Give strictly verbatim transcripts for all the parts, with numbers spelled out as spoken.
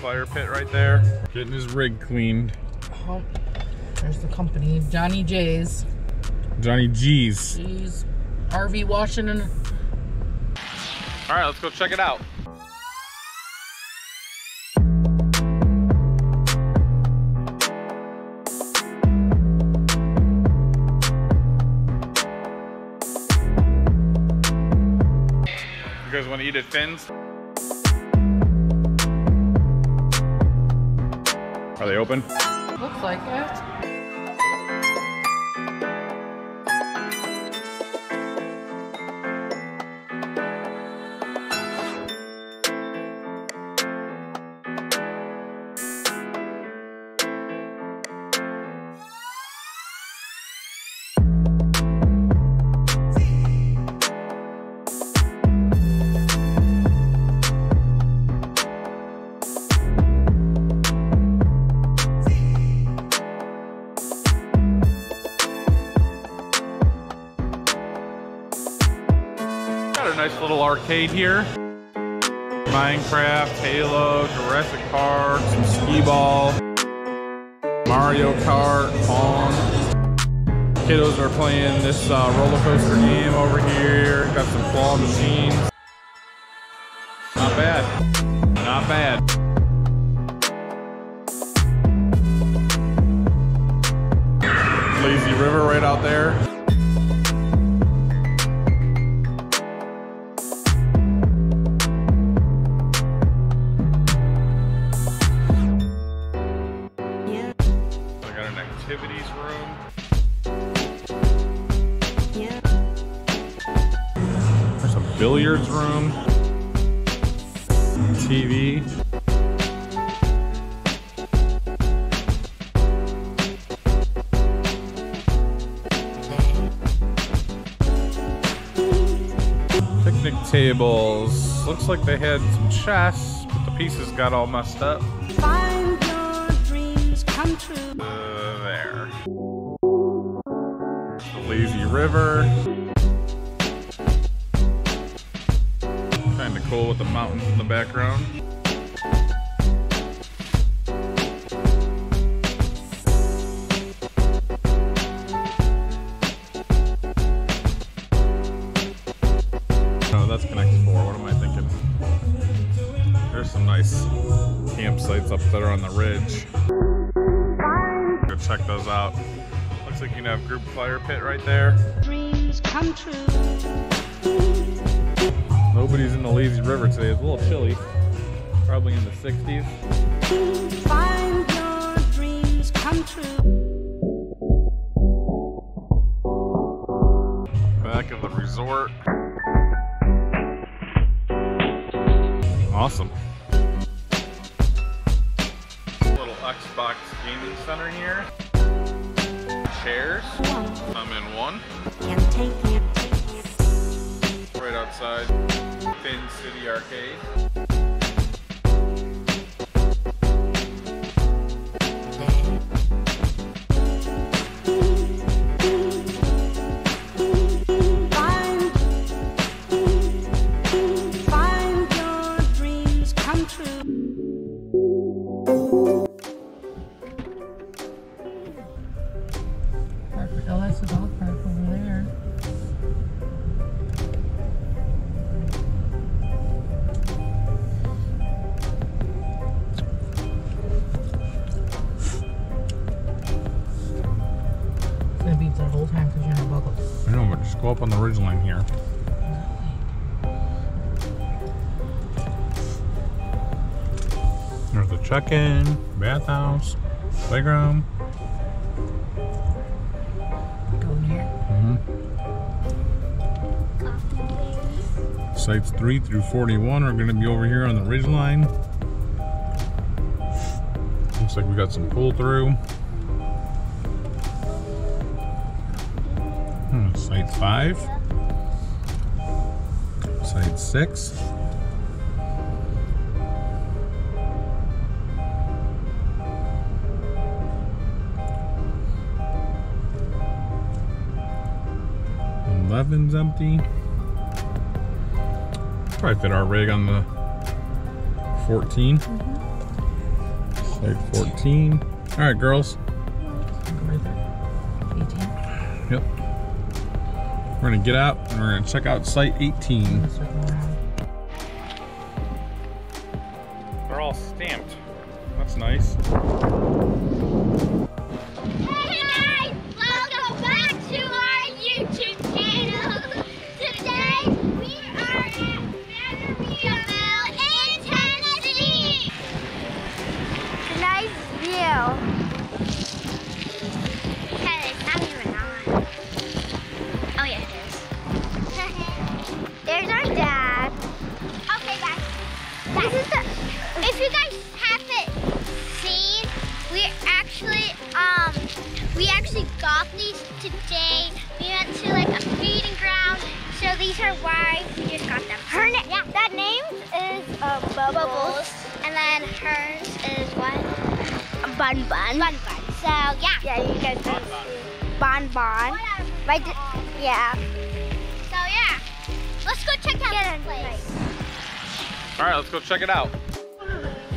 fire pit right there. Getting his rig cleaned. Oh, there's the company, Johnny J's. Johnny G's. G's. R V washing and... All right, let's go check it out. You guys want to eat at Finn's? Are they open? Looks like it. Got a nice little arcade here. Minecraft, Halo, Jurassic Park, some skee-ball, Mario Kart, Pong. Kiddos are playing this uh, roller coaster game over here. Got some claw machines. Not bad. Not bad. Lazy river right out there. Activities room. Yeah. There's a billiards room. T V. Picnic tables. Looks like they had some chess, but the pieces got all messed up. Find your dreams come true. Uh, There. The lazy river. Kinda cool with the mountains in the background. Oh, that's Connect four. What am I thinking? There's some nice campsites up there on the ridge. Check those out. Looks like you can have group fire pit right there. Dreams come true. Nobody's in the lazy river today. It's a little chilly. Probably in the sixties. Find your dreams come true. Back of the resort. Awesome. Xbox gaming center here. Chairs. I'm in one. Right outside. Fin City Arcade. Find, find your dreams come true. Oh, that's the dog park over there. It's gonna beat the whole time because you're in a buckle. I know, but just go up on the ridge line here. There's the check-in, bathhouse, playground. Sites three through forty-one are going to be over here on the ridgeline. Looks like we got some pull through. Hmm, site five. Site six. eleven's empty. Probably fit our rig on the fourteen. Mm-hmm. There's fourteen. All right, girls. Yep. We're gonna get out and we're gonna check out site eighteen. They're all stamped. That's nice. Today we went to like a feeding ground, so these are why we just got them. Her name, yeah, that name is uh, Bubbles. Bubbles, and then hers is what? Bun Bun. Bun Bun. So yeah. Yeah, you guys can see Bon Bon. Right. Yeah. So yeah, let's go check out Get this place. Place. All right, let's go check it out.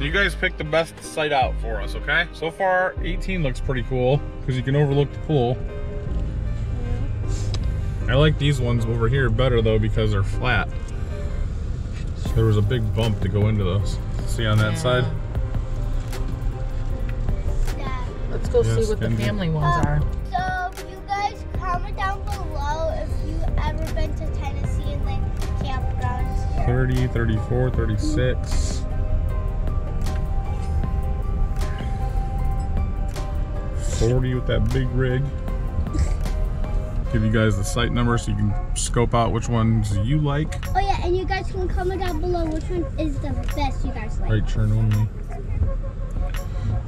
You guys picked the best site out for us, okay? So far, eighteen looks pretty cool because you can overlook the pool. I like these ones over here better though because they're flat. There was a big bump to go into those. See on that yeah. side? Yeah. Let's go yes, see what the family ones um, are. So you guys comment down below if you've ever been to Tennessee and like campgrounds here. thirty, thirty-four, thirty-six. forty with that big rig. Give you guys the site number so you can scope out which ones you like. Oh yeah, and you guys can comment down below which one is the best you guys like. Right turn only.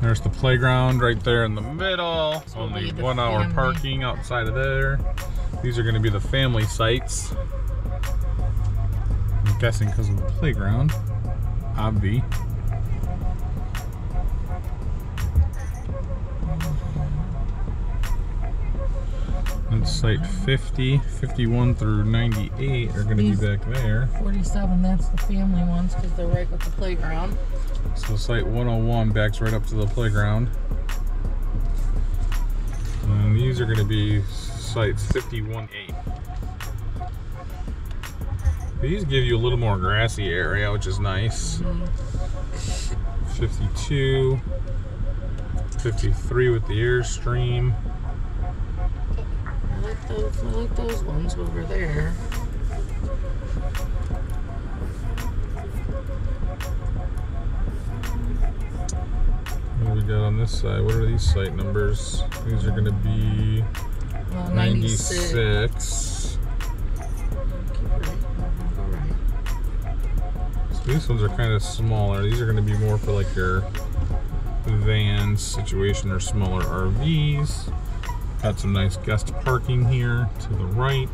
There's the playground right there in the middle. So only one hour family. Parking outside of there. These are gonna be the family sites. I'm guessing because of the playground. Obvi. Site fifty, fifty-one through ninety-eight are going to be back there. forty-seven, that's the family ones because they're right with the playground. So site one oh one backs right up to the playground. And these are going to be sites fifty-one, eight. These give you a little more grassy area, which is nice. Mm-hmm. fifty-two, fifty-three with the Airstream. Those, I like those ones over there. What do we got on this side? What are these site numbers? These are going to be well, ninety-six. ninety-six. Keep right. Go right. So these ones are kind of smaller. These are going to be more for like your van situation or smaller R Vs. Got some nice guest parking here to the right.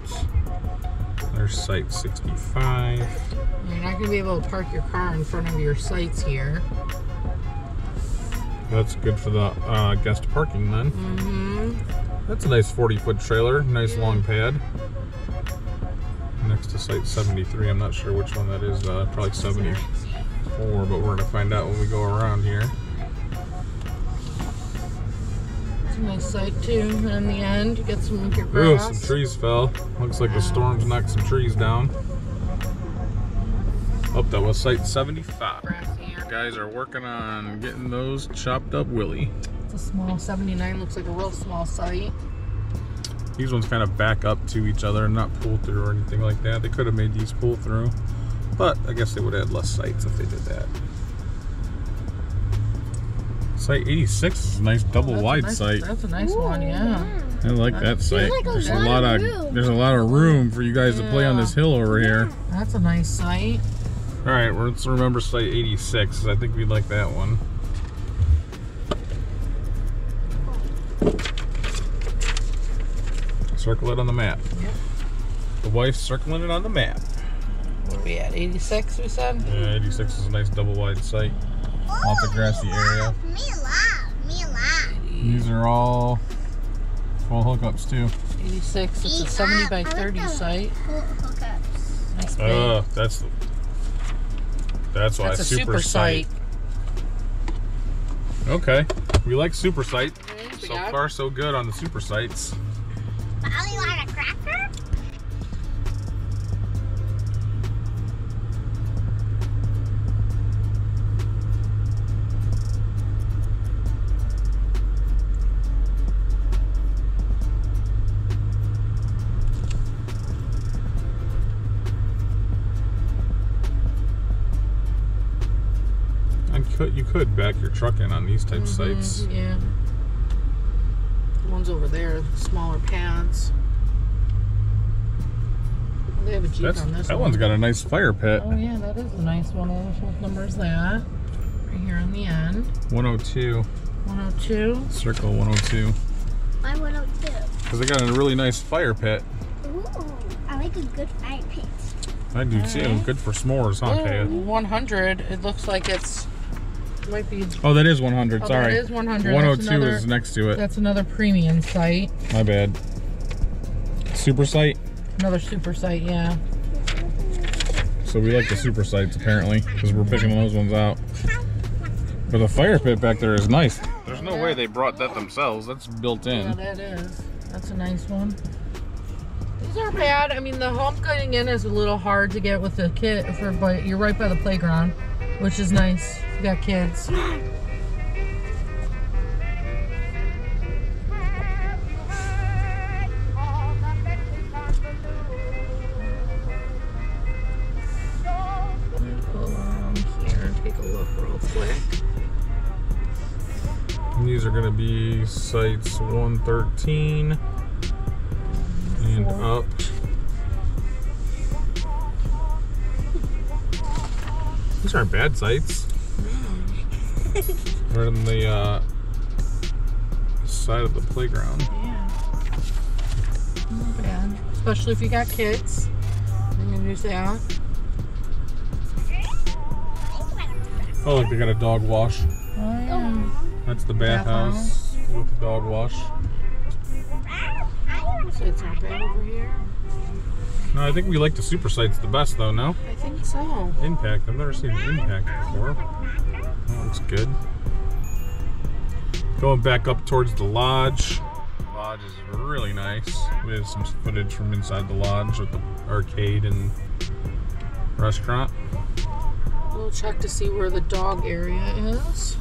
There's site sixty-five. You're not going to be able to park your car in front of your sites here. That's good for the uh, guest parking then. Mm-hmm. That's a nice forty foot trailer, nice yeah. long pad. Next to site seventy-three, I'm not sure which one that is, uh, probably seventy-four, but we're going to find out when we go around here. Nice sight too. And in the end, you get some grass. Ooh, some trees fell. Looks like the storms knocked some trees down. Up, that was site seventy-five. You guys are working on getting those chopped up, Willie. It's a small seventy-nine. Looks like a real small site. These ones kind of back up to each other, not pull through or anything like that. They could have made these pull through, but I guess they would have had less sites if they did that. Site eighty-six is a nice double oh, wide a nice, site. That's a nice Ooh, one, yeah. yeah. I like that site. Like a there's lot a lot of room. there's a lot of room for you guys yeah. to play on this hill over yeah. here. That's a nice site. All right, well, let's remember site eighty-six. Cause I think we'd like that one. Circle it on the map. Yep. The wife's circling it on the map. Where are we at? eighty-six, we said. Yeah, eighty-six is a nice double wide site. Lots of grassy area. Me love, me love. These are all full hookups too. eighty-six. It's a seventy by thirty site. Full hookups. Nice. Oh, uh, that's that's why that's a super, super site. Okay. We like super sight. So far, so good on the super sights. Molly, you want a cracker? You could back your truck in on these type mm-hmm, sites. Yeah. The ones over there, smaller pads. They have a Jeep That's, on this That one. one's got a nice fire pit. Oh yeah, that is a nice one. What number is that? Right here on the end. one oh two. one oh two? Circle one oh two. Why one oh two? Because they got a really nice fire pit. Ooh, I like a good fire pit. I do All too. Right. Good for s'mores, huh, Kaya? one hundred. It looks like it's Might be. Oh, that is one hundred. Oh, sorry. That is one hundred. one oh two another, is next to it. That's another premium site. My bad. Super site? Another super site, yeah. So we like the super sites apparently because we're picking those ones out. But the fire pit back there is nice. There's no yeah. way they brought that themselves. That's built in. Yeah, that is. That's a nice one. These aren't bad. I mean, the home cutting in is a little hard to get with the kit, for, but you're right by the playground, which is nice. Got kids. Along here, take a look real quick. And these are going to be sites one thirteen and up. These aren't bad sites. Right on the uh, side of the playground. Yeah. Not bad. Especially if you got kids. I'm going to use that. Oh, look, they got a dog wash. Oh, yeah. That's the bathhouse bath with the dog wash. So it's not bad over here. No, I think we like the super sites the best, though, no? I think so. Impact. I've never seen an Impact before. That looks good. Going back up towards the lodge. The lodge is really nice. We have some footage from inside the lodge with the arcade and restaurant. We'll check to see where the dog area is.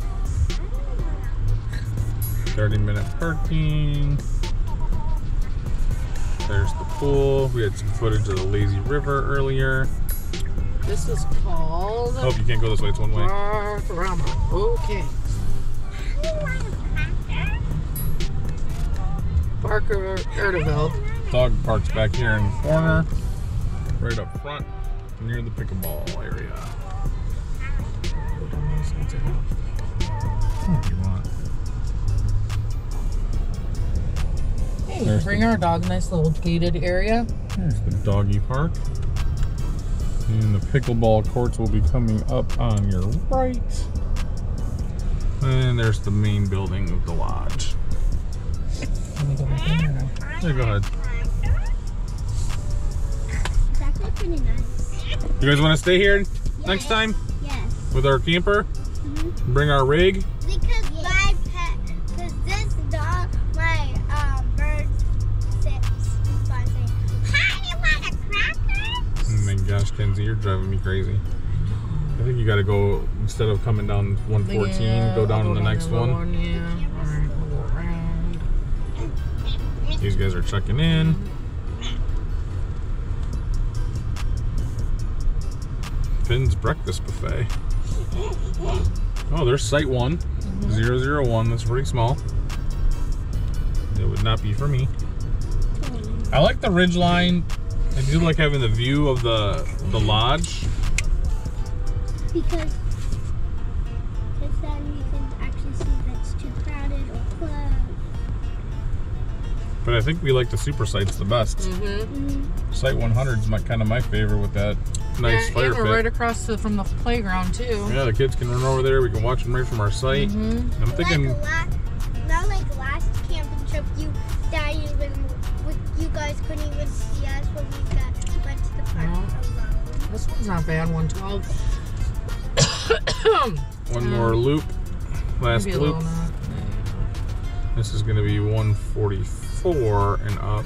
thirty minute parking. There's the pool. We had some footage of the lazy river earlier. This is called... Oh, you can't go this way. It's one way. Bark-o-rama. Okay. Barker Erdeville. Dog park's back here in the corner. Right up front. Near the pickleball area. What do you want? There's bring the, our dog a nice little gated area. There's the doggy park. And the pickleball courts will be coming up on your right. And there's the main building of the lodge. Let me go back in there now. There, go ahead. It's actually pretty nice. You guys want to stay here yes. next time? Yes. With our camper? Mm-hmm. Bring our rig? Because gosh, Kenzie, you're driving me crazy. I think you gotta go, instead of coming down one fourteen, yeah, go down on the next one. one yeah. These guys are checking in. Finn's breakfast buffet. Oh, there's site one, mm-hmm. zero zero one, that's pretty small. It would not be for me. I like the ridge line. I do like having the view of the the lodge. Because, because then you can actually see if it's too crowded or closed. But I think we like the super sites the best. Mm-hmm. Site one hundred is my, kind of my favorite with that nice yeah, fire yeah, we're pit. We're right across the, from the playground too. Yeah, the kids can run over there. We can watch them right from our site. Mm-hmm. I'm thinking. Like last, not like last camping trip, you that you been you guys couldn't even see us when we got, went to the park no. This one's not bad, one twelve. One um, more loop. last loop. This is going to be one forty-four and up.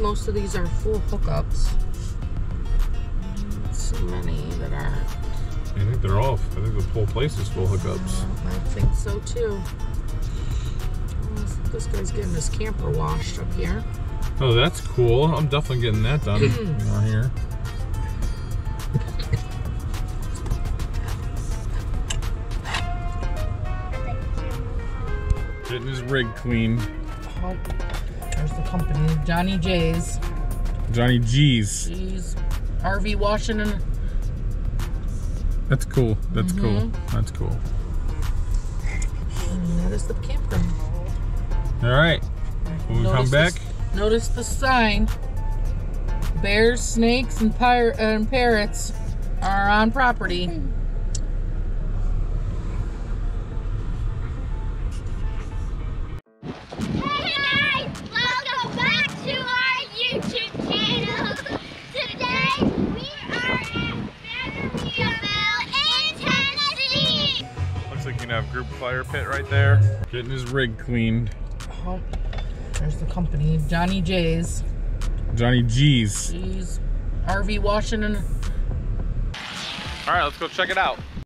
Most of these are full hookups. So many that aren't. I think they're off. I think the whole place is full hookups. Uh, I think so too. This guy's getting his camper washed up here. Oh, that's cool. I'm definitely getting that done right here. Getting his rig clean. Oh. There's the company, Johnny J's. Johnny G's. G's. R V Washington. That's cool. That's mm-hmm. cool. That's cool. And that is the campground. All right. When we notice come back. The, notice the sign. Bears, snakes, and, pir and parrots are on property. Fire pit right there. Getting his rig cleaned. Oh, there's the company, Johnny J's. Johnny G's. G's. R V Washington. All right, let's go check it out.